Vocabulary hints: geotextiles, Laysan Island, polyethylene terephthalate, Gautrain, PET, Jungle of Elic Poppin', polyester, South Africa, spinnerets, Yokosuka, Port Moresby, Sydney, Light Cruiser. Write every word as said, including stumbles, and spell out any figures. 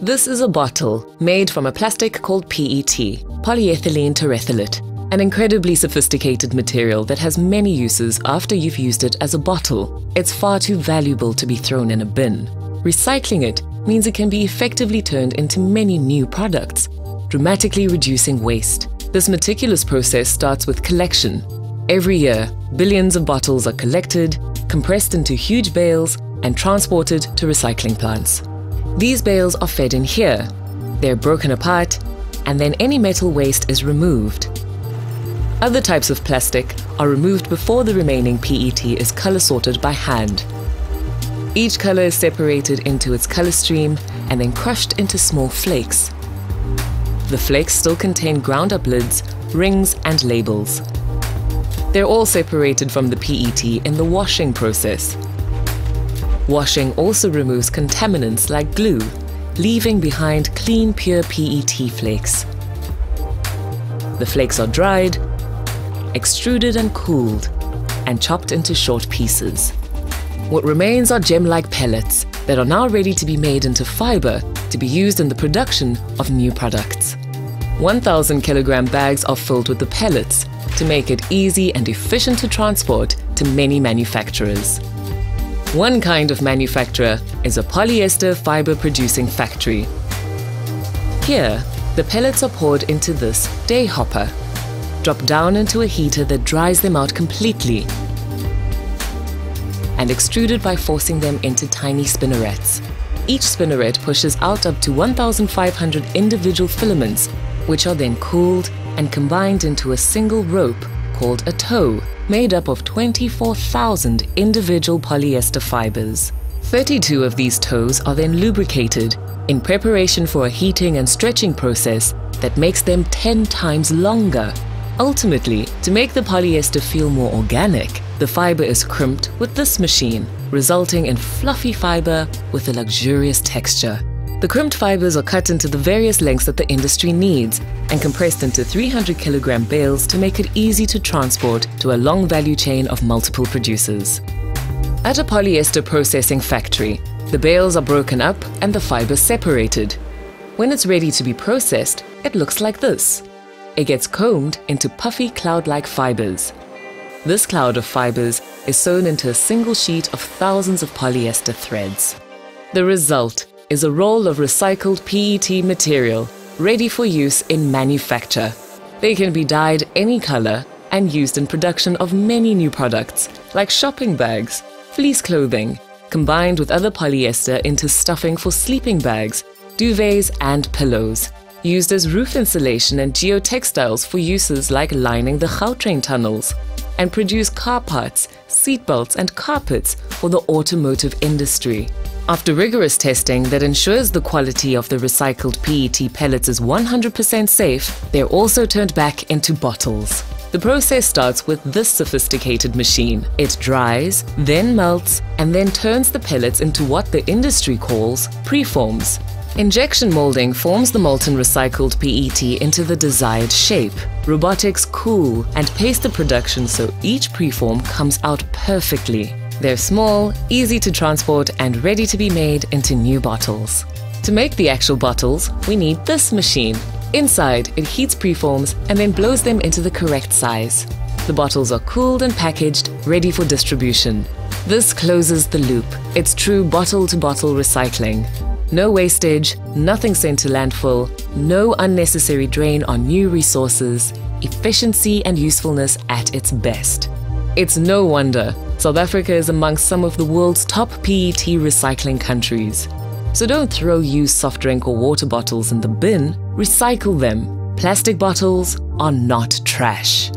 This is a bottle made from a plastic called P E T, polyethylene terephthalate, an incredibly sophisticated material that has many uses after you've used it as a bottle. It's far too valuable to be thrown in a bin. Recycling it means it can be effectively turned into many new products, dramatically reducing waste. This meticulous process starts with collection. Every year, billions of bottles are collected, compressed into huge bales, and transported to recycling plants. These bales are fed in here, they're broken apart, and then any metal waste is removed. Other types of plastic are removed before the remaining P E T is color sorted by hand. Each color is separated into its color stream and then crushed into small flakes. The flakes still contain ground-up lids, rings, and labels. They're all separated from the P E T in the washing process. Washing also removes contaminants like glue, leaving behind clean, pure P E T flakes. The flakes are dried, extruded and cooled, and chopped into short pieces. What remains are gem-like pellets that are now ready to be made into fiber to be used in the production of new products. one thousand kilogram bags are filled with the pellets to make it easy and efficient to transport to many manufacturers. One kind of manufacturer is a polyester fiber-producing factory. Here, the pellets are poured into this day hopper, dropped down into a heater that dries them out completely, and extruded by forcing them into tiny spinnerets. Each spinneret pushes out up to one thousand five hundred individual filaments, which are then cooled and combined into a single rope called a tow, made up of twenty-four thousand individual polyester fibers. thirty-two of these tows are then lubricated in preparation for a heating and stretching process that makes them ten times longer. Ultimately, to make the polyester feel more organic, the fiber is crimped with this machine, resulting in fluffy fiber with a luxurious texture. The crimped fibers are cut into the various lengths that the industry needs and compressed into three hundred kilogram bales to make it easy to transport to a long value chain of multiple producers. At a polyester processing factory, the bales are broken up and the fiber separated. When it's ready to be processed, it looks like this. It gets combed into puffy cloud-like fibers. This cloud of fibers is sewn into a single sheet of thousands of polyester threads. The result is a roll of recycled P E T material ready for use in manufacture. They can be dyed any color and used in production of many new products like shopping bags, fleece clothing, combined with other polyester into stuffing for sleeping bags, duvets and pillows, used as roof insulation and geotextiles for uses like lining the Gautrain tunnels, and produce car parts, seatbelts and carpets for the automotive industry. After rigorous testing that ensures the quality of the recycled P E T pellets is one hundred percent safe, they're also turned back into bottles. The process starts with this sophisticated machine. It dries, then melts, and then turns the pellets into what the industry calls preforms. Injection molding forms the molten recycled P E T into the desired shape. Robotics cool and paste the production so each preform comes out perfectly. They're small, easy to transport, and ready to be made into new bottles. To make the actual bottles, we need this machine. Inside, it heats preforms and then blows them into the correct size. The bottles are cooled and packaged, ready for distribution. This closes the loop. It's true bottle-to-bottle recycling. No wastage, nothing sent to landfill, no unnecessary drain on new resources, efficiency and usefulness at its best. It's no wonder South Africa is amongst some of the world's top P E T recycling countries. So don't throw used soft drink or water bottles in the bin, recycle them. Plastic bottles are not trash.